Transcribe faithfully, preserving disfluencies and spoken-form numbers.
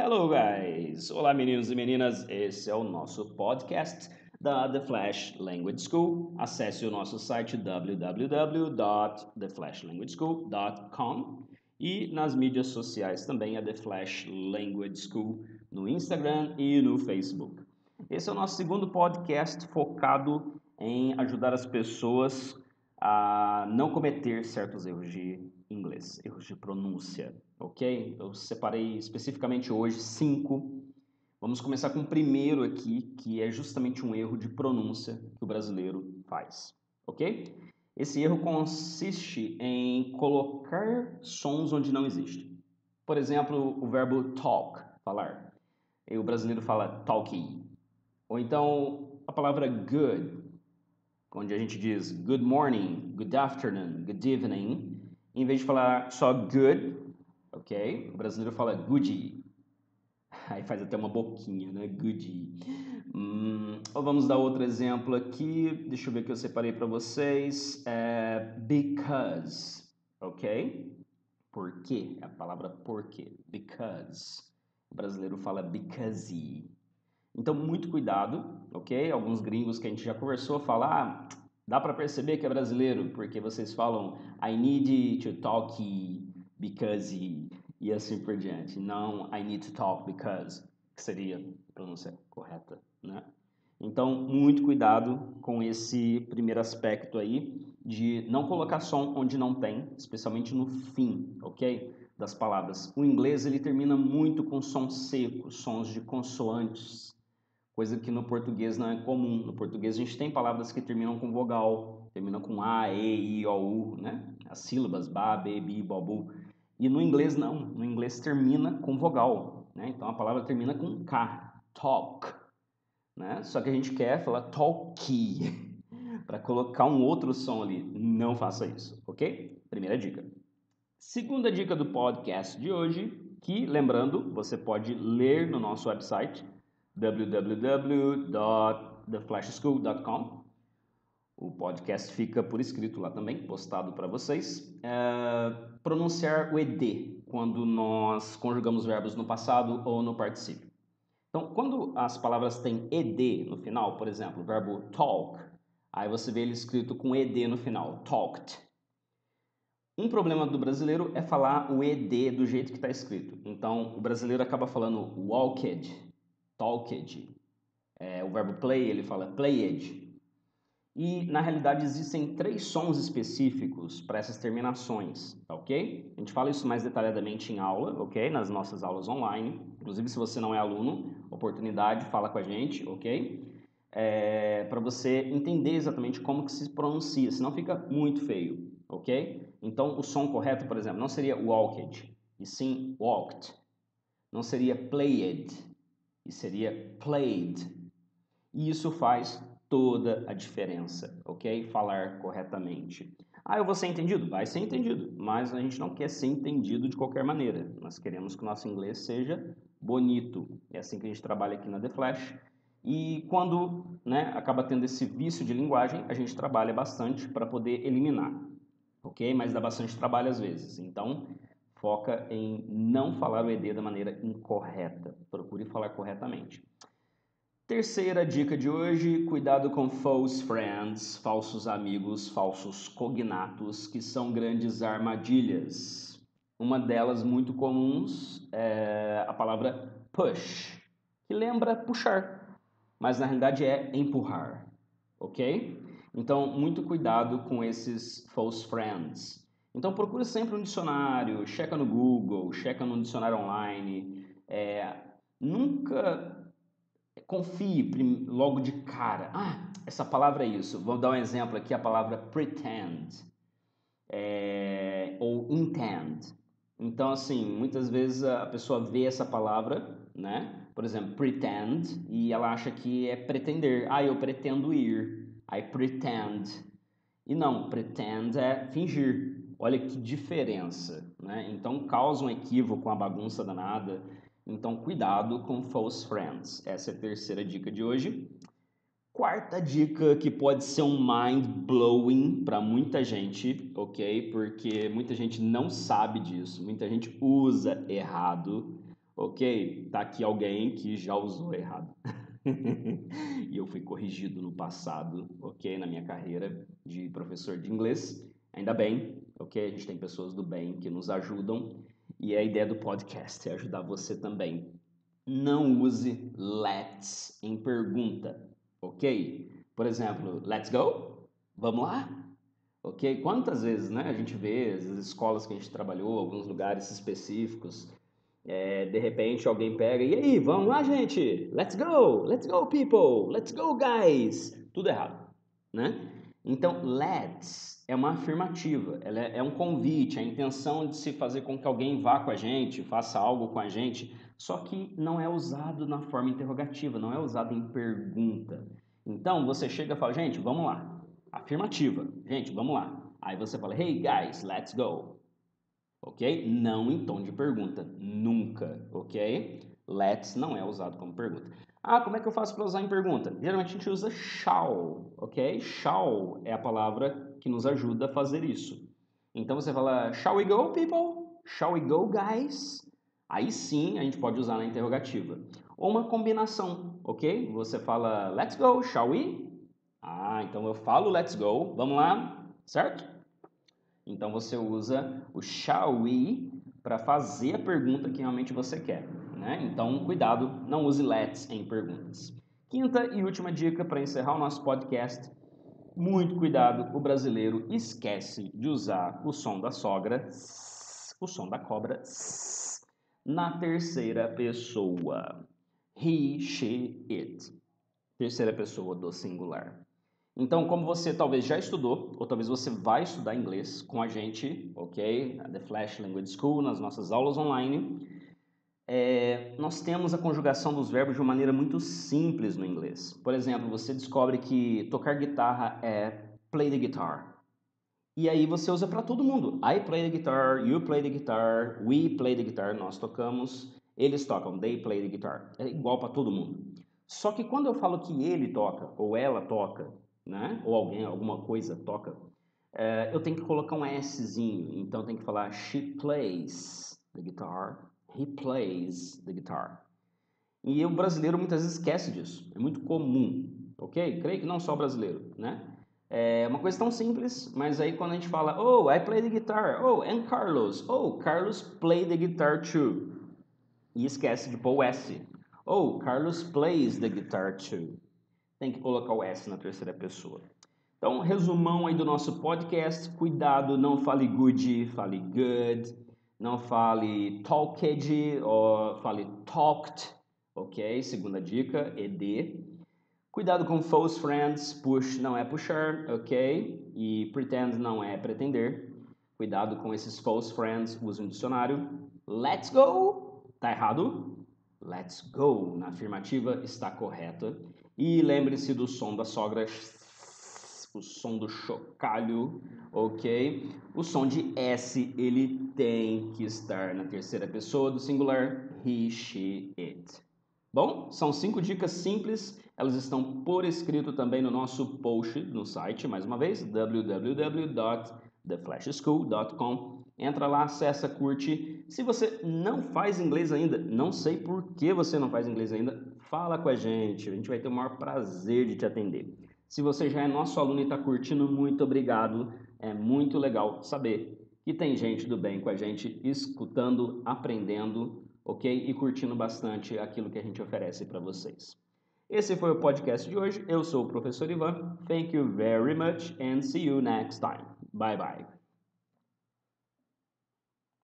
Hello guys! Olá meninos e meninas, esse é o nosso podcast da The Flash Language School. Acesse o nosso site w w w ponto the flash language school ponto com e nas mídias sociais também a The Flash Language School no Instagram e no Facebook. Esse é o nosso segundo podcast focado em ajudar as pessoas a não cometer certos erros de inglês, erros de pronúncia, ok? Eu separei especificamente hoje cinco. Vamos começar com o primeiro aqui, que é justamente um erro de pronúncia que o brasileiro faz, ok? Esse erro consiste em colocar sons onde não existe. Por exemplo, o verbo talk, falar. E o brasileiro fala talkie. Ou então a palavra good, onde a gente diz good morning, good afternoon, good evening. Em vez de falar só good, ok? O brasileiro fala goodie. Aí faz até uma boquinha, né? Goodie. Hum, ou vamos dar outro exemplo aqui. Deixa eu ver o que eu separei para vocês. É because, ok? Por quê? É a palavra por quê. Because. O brasileiro fala because. Então, muito cuidado, ok? Alguns gringos que a gente já conversou falam... Ah, dá para perceber que é brasileiro, porque vocês falam I need to talk because e assim por diante. Não, I need to talk because, que seria a pronúncia correta, né? Então, muito cuidado com esse primeiro aspecto aí de não colocar som onde não tem, especialmente no fim, ok? Das palavras. O inglês, ele termina muito com som seco, sons de consoantes. Coisa que no português não é comum. No português a gente tem palavras que terminam com vogal, terminam com A, E, I, O, U, né? As sílabas, ba, be, bi, bobu. E no inglês não, no inglês termina com vogal, né? Então a palavra termina com K, talk, né? Só que a gente quer falar talkie, para colocar um outro som ali. Não faça isso, ok? Primeira dica. Segunda dica do podcast de hoje, que, lembrando, você pode ler no nosso website, w w w ponto the flash school ponto com. O podcast fica por escrito lá também, postado para vocês. É, pronunciar o ed quando nós conjugamos verbos no passado ou no particípio. Então, quando as palavras têm ed no final, por exemplo, o verbo talk, aí você vê ele escrito com ed no final, talked. Um problema do brasileiro é falar o ed do jeito que está escrito. Então, o brasileiro acaba falando walked, talked. É, o verbo play, ele fala played. E, na realidade, existem três sons específicos para essas terminações, tá ok? A gente fala isso mais detalhadamente em aula, ok? Nas nossas aulas online. Inclusive, se você não é aluno, oportunidade, fala com a gente, ok? É, para você entender exatamente como que se pronuncia, senão fica muito feio, ok? Então, o som correto, por exemplo, não seria walked, e sim walked. Não seria played, e seria played. E isso faz toda a diferença, ok? Falar corretamente. Ah, eu vou ser entendido? Vai ser entendido. Mas a gente não quer ser entendido de qualquer maneira. Nós queremos que o nosso inglês seja bonito. É assim que a gente trabalha aqui na The Flash. E quando, né, acaba tendo esse vício de linguagem, a gente trabalha bastante para poder eliminar, ok? Mas dá bastante trabalho às vezes. Então... foca em não falar o ed da maneira incorreta. Procure falar corretamente. Terceira dica de hoje, cuidado com false friends, falsos amigos, falsos cognatos, que são grandes armadilhas. Uma delas muito comuns é a palavra push, que lembra puxar, mas na realidade é empurrar, ok? Então, muito cuidado com esses false friends. Então, procura sempre um dicionário, checa no Google, checa no dicionário online. É, nunca confie logo de cara. Ah, essa palavra é isso. Vou dar um exemplo aqui, a palavra pretend é, ou intend. Então, assim, muitas vezes a pessoa vê essa palavra, né? Por exemplo, pretend, e ela acha que é pretender. Ah, eu pretendo ir. I pretend. E não, pretend é fingir. Olha que diferença, né? Então, causa um equívoco, uma bagunça danada. Então, cuidado com false friends. Essa é a terceira dica de hoje. Quarta dica, que pode ser um mind-blowing para muita gente, ok? Porque muita gente não sabe disso, muita gente usa errado, Ok, tá aqui alguém que já usou errado. E eu fui corrigido no passado, ok, na minha carreira de professor de inglês. Ainda bem, ok? A gente tem pessoas do bem que nos ajudam. E a ideia do podcast é ajudar você também. Não use let's em pergunta, ok? Por exemplo, let's go? Vamos lá? Ok? Quantas vezes, né? A gente vê as escolas que a gente trabalhou, alguns lugares específicos. É, de repente alguém pega, e aí, vamos lá, gente? Let's go! Let's go, people! Let's go, guys! Tudo errado, né? Então, let's é uma afirmativa, ela é, é um convite, a intenção de se fazer com que alguém vá com a gente, faça algo com a gente, só que não é usado na forma interrogativa, não é usado em pergunta. Então, você chega e fala, gente, vamos lá. Afirmativa, gente, vamos lá. Aí você fala, hey, guys, let's go. Ok? Não em tom de pergunta, nunca, ok? Let's não é usado como pergunta. Ah, como é que eu faço para usar em pergunta? Geralmente a gente usa shall, ok? Shall é a palavra que nos ajuda a fazer isso. Então você fala, shall we go, people? Shall we go, guys? Aí sim a gente pode usar na interrogativa. Ou uma combinação, ok? Você fala, let's go, shall we? Ah, então eu falo let's go, vamos lá, certo? Então, você usa o shall we para fazer a pergunta que realmente você quer, né? Então, cuidado, não use let's em perguntas. Quinta e última dica para encerrar o nosso podcast. Muito cuidado, o brasileiro esquece de usar o som da sogra, o som da cobra, na terceira pessoa. He, she, it. Terceira pessoa do singular. Então, como você talvez já estudou, ou talvez você vai estudar inglês com a gente, ok? Na The Flash Language School, nas nossas aulas online, é, nós temos a conjugação dos verbos de uma maneira muito simples no inglês. Por exemplo, você descobre que tocar guitarra é play the guitar. E aí você usa para todo mundo. I play the guitar, you play the guitar, we play the guitar, nós tocamos, eles tocam, they play the guitar. É igual para todo mundo. Só que quando eu falo que ele toca ou ela toca, né? Ou alguém, alguma coisa toca, é, eu tenho que colocar um Szinho, então eu tenho que falar she plays the guitar, he plays the guitar. E o brasileiro muitas vezes esquece disso, é muito comum, ok? Creio que não só o brasileiro, né? É uma coisa tão simples, mas aí quando a gente fala, oh, I play the guitar, oh, and Carlos, oh, Carlos play the guitar too. E esquece de pôr o S, oh, Carlos plays the guitar too. Tem que colocar o S na terceira pessoa. Então, resumão aí do nosso podcast. Cuidado, não fale good, fale good. Não fale talked, ou fale talked, ok? Segunda dica, E D. Cuidado com false friends. Push não é puxar, ok? E pretend não é pretender. Cuidado com esses false friends. Use um dicionário. Let's go. Tá errado? Let's go. Na afirmativa está correta. E lembre-se do som da sogra, o som do chocalho, ok? O som de S, ele tem que estar na terceira pessoa do singular, he, she, it. Bom, são cinco dicas simples, elas estão por escrito também no nosso post no site, mais uma vez, w w w ponto the flash school ponto com. Entra lá, acessa, curte. Se você não faz inglês ainda, não sei por que você não faz inglês ainda, fala com a gente, a gente vai ter o maior prazer de te atender. Se você já é nosso aluno e está curtindo, muito obrigado. É muito legal saber que tem gente do bem com a gente, escutando, aprendendo, ok? E curtindo bastante aquilo que a gente oferece para vocês. Esse foi o podcast de hoje. Eu sou o professor Ivan. Thank you very much and see you next time. Bye, bye.